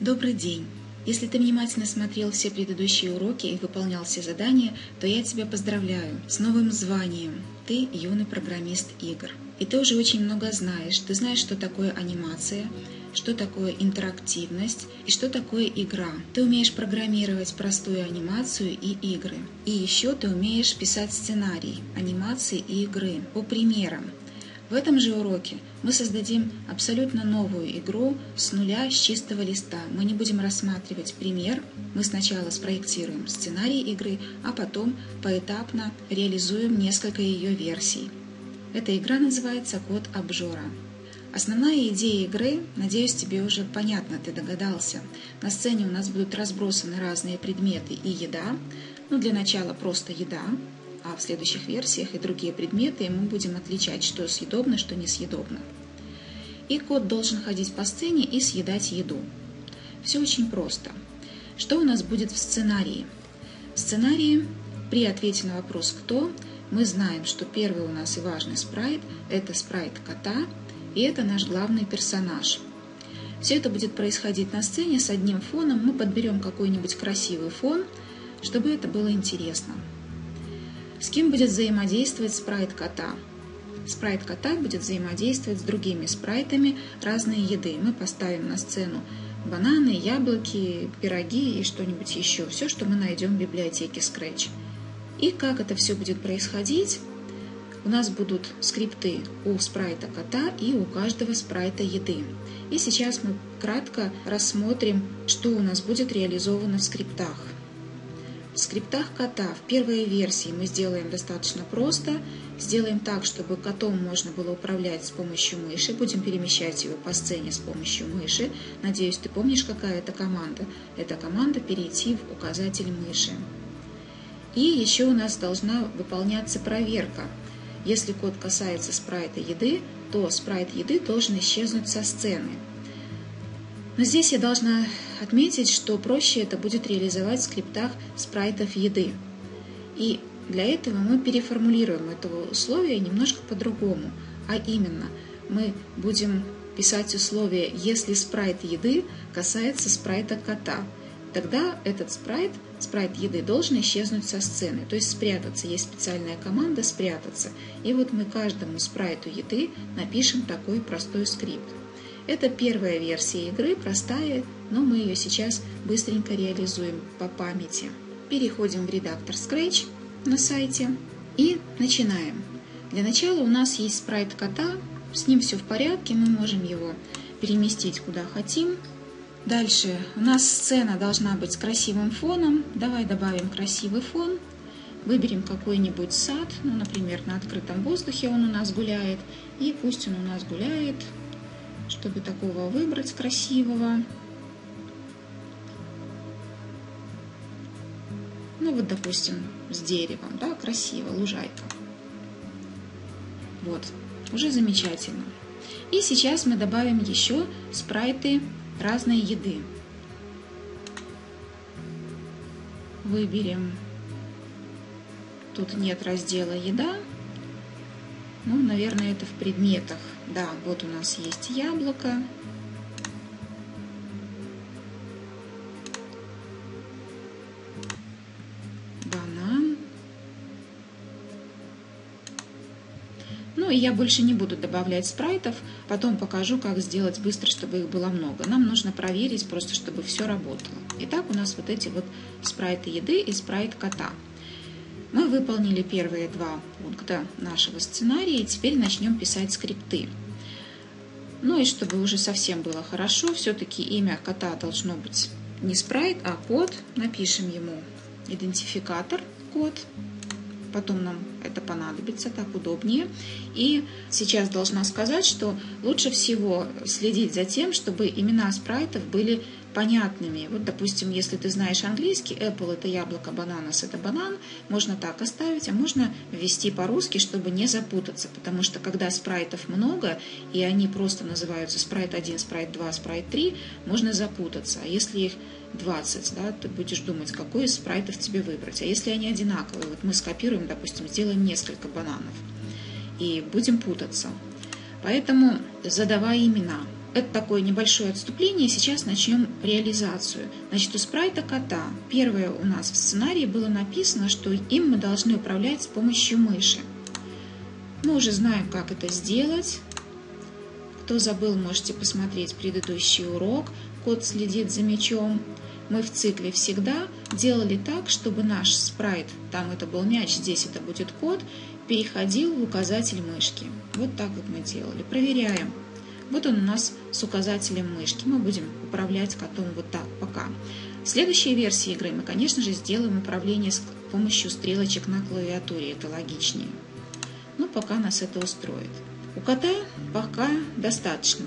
Добрый день! Если ты внимательно смотрел все предыдущие уроки и выполнял все задания, то я тебя поздравляю с новым званием. Ты юный программист игр. И ты уже очень много знаешь. Ты знаешь, что такое анимация, что такое интерактивность и что такое игра. Ты умеешь программировать простую анимацию и игры. И еще ты умеешь писать сценарий анимации и игры по примерам. В этом же уроке мы создадим абсолютно новую игру с нуля, с чистого листа. Мы не будем рассматривать пример, мы сначала спроектируем сценарий игры, а потом поэтапно реализуем несколько ее версий. Эта игра называется «Кот-обжора». Основная идея игры, надеюсь, тебе уже понятна, ты догадался. На сцене у нас будут разбросаны разные предметы и еда, для начала просто еда. А в следующих версиях и другие предметы мы будем отличать, что съедобно, что несъедобно. И кот должен ходить по сцене и съедать еду. Все очень просто. Что у нас будет в сценарии? В сценарии при ответе на вопрос «Кто?» мы знаем, что первый у нас и важный спрайт – это спрайт кота, и это наш главный персонаж. Все это будет происходить на сцене с одним фоном. Мы подберем какой-нибудь красивый фон, чтобы это было интересно. С кем будет взаимодействовать спрайт кота? Спрайт кота будет взаимодействовать с другими спрайтами разной еды. Мы поставим на сцену бананы, яблоки, пироги и что-нибудь еще. Все, что мы найдем в библиотеке Scratch. И как это все будет происходить? У нас будут скрипты у спрайта кота и у каждого спрайта еды. И сейчас мы кратко рассмотрим, что у нас будет реализовано в скриптах. В скриптах кота в первой версии мы сделаем достаточно просто. Сделаем так, чтобы котом можно было управлять с помощью мыши. Будем перемещать его по сцене с помощью мыши. Надеюсь, ты помнишь, какая это команда. Это команда «Перейти в указатель мыши». И еще у нас должна выполняться проверка. Если кот касается спрайта еды, то спрайт еды должен исчезнуть со сцены. Но здесь я должна отметить, что проще это будет реализовать в скриптах спрайтов еды. И для этого мы переформулируем это условие немножко по-другому. А именно, мы будем писать условие, если спрайт еды касается спрайта кота. Тогда этот спрайт, спрайт еды, должен исчезнуть со сцены, то есть спрятаться. Есть специальная команда «Спрятаться». И вот мы каждому спрайту еды напишем такой простой скрипт. Это первая версия игры, простая, но мы ее сейчас быстренько реализуем по памяти. Переходим в редактор Scratch на сайте и начинаем. Для начала у нас есть спрайт кота, с ним все в порядке, мы можем его переместить куда хотим. Дальше у нас сцена должна быть с красивым фоном, давай добавим красивый фон. Выберем какой-нибудь сад, например, на открытом воздухе он у нас гуляет, и пусть он у нас гуляет. Чтобы такого выбрать красивого. Допустим, с деревом, красиво, лужайка. Уже замечательно. И сейчас мы добавим еще спрайты разной еды. Выберем. Тут нет раздела «Еда». Наверное, это в предметах. Вот у нас есть яблоко. Банан. И я больше не буду добавлять спрайтов. Потом покажу, как сделать быстро, чтобы их было много. Нам нужно проверить, просто чтобы все работало. Итак, у нас вот эти спрайты еды и спрайт кота. Мы выполнили первые два пункта нашего сценария, и теперь начнем писать скрипты. И чтобы уже совсем было хорошо, все-таки имя кота должно быть не спрайт, а кот. Напишем ему идентификатор кот. Потом нам это понадобится, так удобнее. И сейчас должна сказать, что лучше всего следить за тем, чтобы имена спрайтов были понятными. Допустим, если ты знаешь английский, apple – это яблоко, bananas – это банан, можно так оставить, а можно ввести по-русски, чтобы не запутаться, потому что когда спрайтов много, и они просто называются спрайт 1, спрайт 2, спрайт 3, можно запутаться. А если их 20, ты будешь думать, какой из спрайтов тебе выбрать. А если они одинаковые, мы скопируем, допустим, сделаем несколько бананов, и будем путаться. Поэтому задавай имена. Это такое небольшое отступление. Сейчас начнем реализацию. Значит, у спрайта кота первое у нас в сценарии было написано, что им мы должны управлять с помощью мыши. Мы уже знаем, как это сделать. Кто забыл, можете посмотреть предыдущий урок. Кот следит за мячом. Мы в цикле всегда делали так, чтобы наш спрайт, там это был мяч, здесь это будет кот, переходил в указатель мышки. Вот так вот мы делали. Проверяем. Вот он у нас с указателем мышки. Мы будем управлять котом вот так пока. В следующей версии игры мы, конечно же, сделаем управление с помощью стрелочек на клавиатуре. Это логичнее. Но пока нас это устроит. У кота пока достаточно.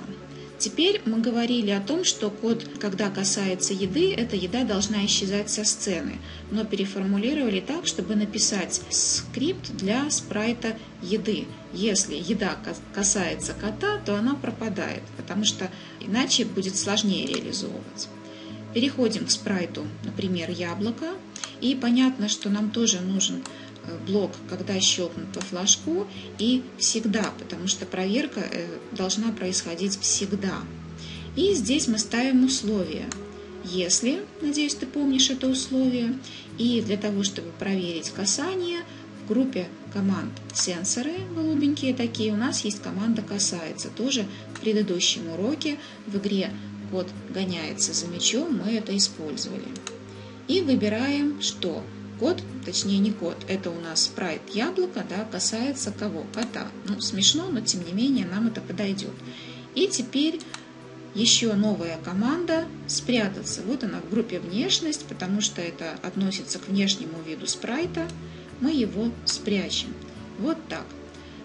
Теперь мы говорили о том, что кот, когда касается еды, эта еда должна исчезать со сцены. Но переформулировали так, чтобы написать скрипт для спрайта еды. Если еда касается кота, то она пропадает, потому что иначе будет сложнее реализовывать. Переходим к спрайту, например, яблоко. И понятно, что нам тоже нужен блок, когда щелкнут по флажку, и всегда, потому что проверка должна происходить всегда. И здесь мы ставим условие. Если, надеюсь, ты помнишь это условие, и для того, чтобы проверить касание, в группе команд сенсоры, голубенькие такие, у нас есть команда «Касается». Тоже в предыдущем уроке в игре «Кот гоняется за мячом» мы это использовали. И выбираем, что кот, точнее не кот, это у нас спрайт яблоко, да, касается кого? Кота. Ну, смешно, но тем не менее нам это подойдет. И теперь еще новая команда «Спрятаться». Вот она в группе «Внешность», потому что это относится к внешнему виду спрайта. Мы его спрячем. Вот так.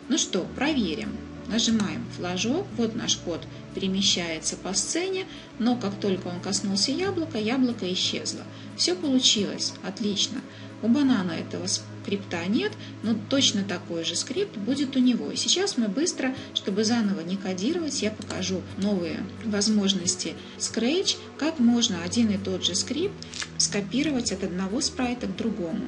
Ну что, проверим. Нажимаем флажок, вот наш кот перемещается по сцене, но как только он коснулся яблока, яблоко исчезло. Все получилось, отлично. У банана этого скрипта нет, но точно такой же скрипт будет у него. И сейчас мы быстро, чтобы заново не кодировать, я покажу новые возможности Scratch, как можно один и тот же скрипт скопировать от одного спрайта к другому.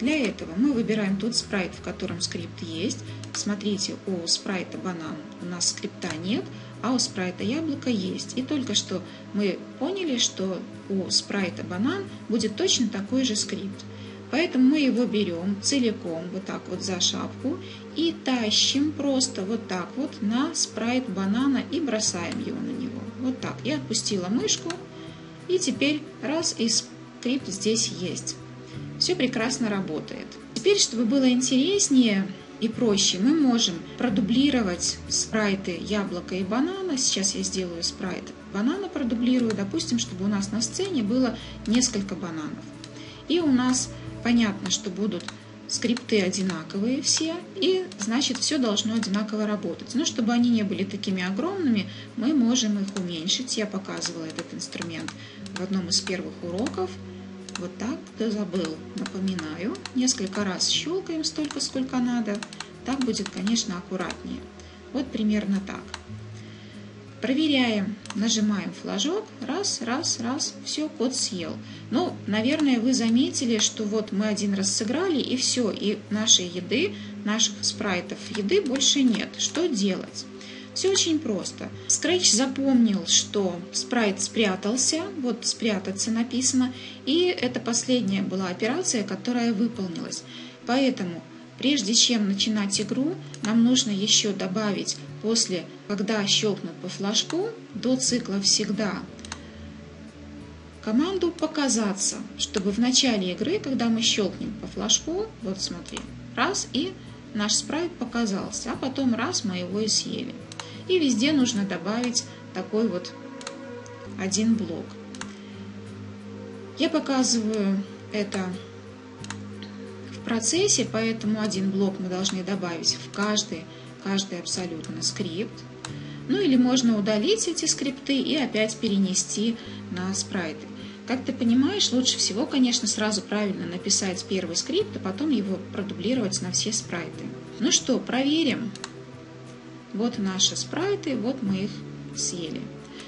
Для этого мы выбираем тот спрайт, в котором скрипт есть. Смотрите, у спрайта банан у нас скрипта нет, а у спрайта яблоко есть. И только что мы поняли, что у спрайта банан будет точно такой же скрипт. Поэтому мы его берем целиком, вот так вот за шапку, и тащим просто вот так вот на спрайт банана и бросаем его на него. Вот так. Я отпустила мышку, и теперь раз, и скрипт здесь есть. Все прекрасно работает. Теперь, чтобы было интереснее и проще, мы можем продублировать спрайты яблоко и банана. Сейчас я сделаю спрайт банана, продублирую, допустим, чтобы у нас на сцене было несколько бананов. И у нас понятно, что будут скрипты одинаковые все, и значит все должно одинаково работать. Но чтобы они не были такими огромными, мы можем их уменьшить. Я показывала этот инструмент в одном из первых уроков. Вот так, кто забыл, напоминаю. Несколько раз щелкаем столько, сколько надо. Так будет, конечно, аккуратнее. Вот примерно так. Проверяем. Нажимаем флажок. Раз, раз, раз. Все, кот съел. Ну, наверное, вы заметили, что вот мы один раз сыграли, и все. И нашей еды, наших спрайтов еды больше нет. Что делать? Все очень просто. Scratch запомнил, что спрайт спрятался, вот спрятаться написано, и это последняя была операция, которая выполнилась. Поэтому, прежде чем начинать игру, нам нужно еще добавить после, когда щелкнут по флажку, до цикла «Всегда» команду «Показаться», чтобы в начале игры, когда мы щелкнем по флажку, вот смотри, раз, и наш спрайт показался, а потом раз, мы его и съели. И везде нужно добавить такой вот один блок. Я показываю это в процессе, поэтому один блок мы должны добавить в каждый абсолютно скрипт. Ну или можно удалить эти скрипты и опять перенести на спрайты. Как ты понимаешь, лучше всего, конечно, сразу правильно написать первый скрипт, а потом его продублировать на все спрайты. Ну что, проверим. Вот наши спрайты, вот мы их съели.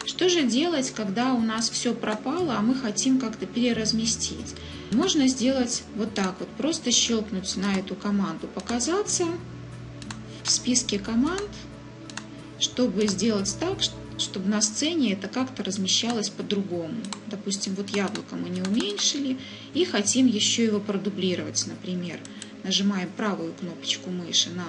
Что же делать, когда у нас все пропало, а мы хотим как-то переразместить? Можно сделать вот так вот, просто щелкнуть на эту команду «Показаться» в списке команд, чтобы сделать так, чтобы на сцене это как-то размещалось по-другому. Допустим, вот яблоко мы не уменьшили и хотим еще его продублировать, например. Нажимаем правую кнопочку мыши на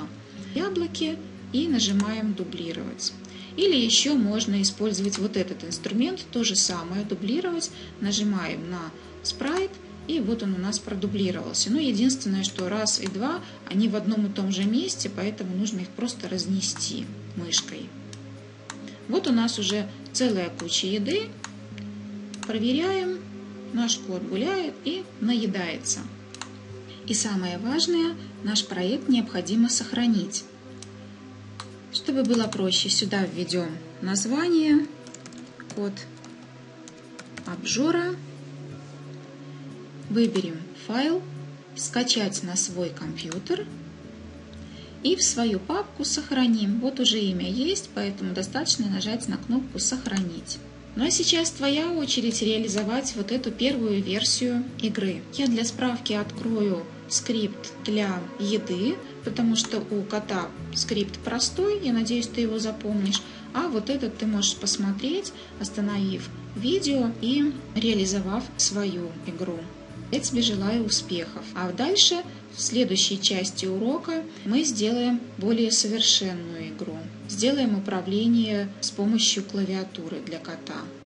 яблоке и нажимаем «Дублировать». Или еще можно использовать вот этот инструмент, то же самое, дублировать. Нажимаем на спрайт, и вот он у нас продублировался. Но единственное, что раз и два, они в одном и том же месте, поэтому нужно их просто разнести мышкой. Вот у нас уже целая куча еды. Проверяем, наш кот гуляет и наедается. И самое важное, наш проект необходимо сохранить. Чтобы было проще, сюда введем название «Кот-обжора». Выберем файл, скачать на свой компьютер и в свою папку сохраним. Вот уже имя есть, поэтому достаточно нажать на кнопку «Сохранить». Ну а сейчас твоя очередь реализовать вот эту первую версию игры. Я для справки открою скрипт для еды, потому что у кота скрипт простой, я надеюсь, ты его запомнишь. А вот этот ты можешь посмотреть, остановив видео и реализовав свою игру. Я тебе желаю успехов. А дальше, в следующей части урока, мы сделаем более совершенную игру. Сделаем управление с помощью клавиатуры для кота.